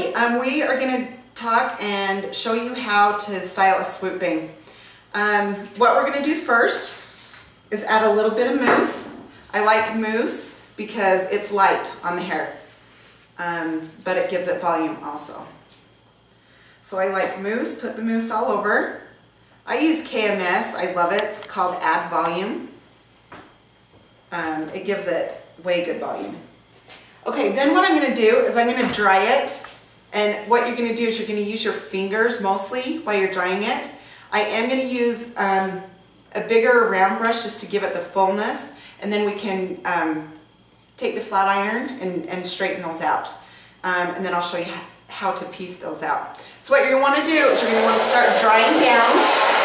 Hi, we are going to talk and show you how to style a swoop bang. What we're going to do first is add a little bit of mousse. I like mousse because it's light on the hair, but it gives it volume also. So I like mousse, put the mousse all over. I use KMS, I love it, it's called Add Volume. It gives it way good volume. Okay, then what I'm going to do is I'm going to dry it, and what you're going to do is you're going to use your fingers mostly while you're drying it. I am going to use a bigger round brush just to give it the fullness, and then we can take the flat iron and straighten those out. And then I'll show you how to piece those out. So what you're going to want to do is you're going to want to start drying down.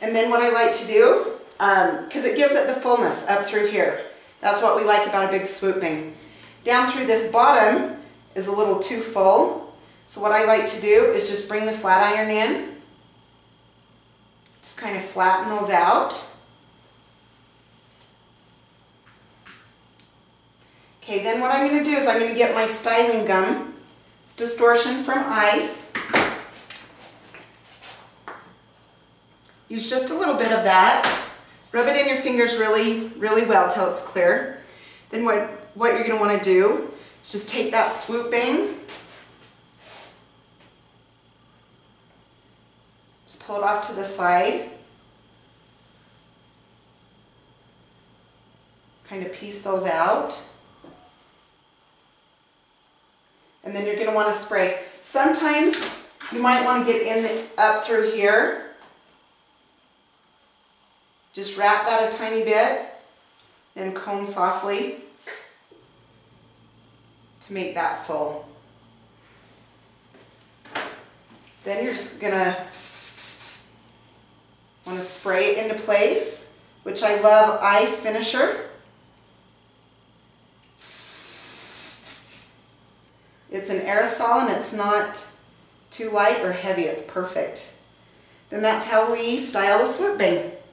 And then what I like to do, because it gives it the fullness up through here. That's what we like about a big swoop bang. Down through this bottom is a little too full. So what I like to do is just bring the flat iron in. Just kind of flatten those out. Okay, then what I'm going to do is I'm going to get my styling gum. It's Distortion from Ice. Use just a little bit of that. Rub it in your fingers really, really well till it's clear. Then what you're going to want to do is just take that swoop bang, just pull it off to the side, kind of piece those out, and then you're going to want to spray. Sometimes you might want to get in up through here. Just wrap that a tiny bit, then comb softly to make that full. Then you're just gonna want to spray it into place, which I love Ice Finisher. It's an aerosol and it's not too light or heavy, it's perfect. Then that's how we style a swoop bang.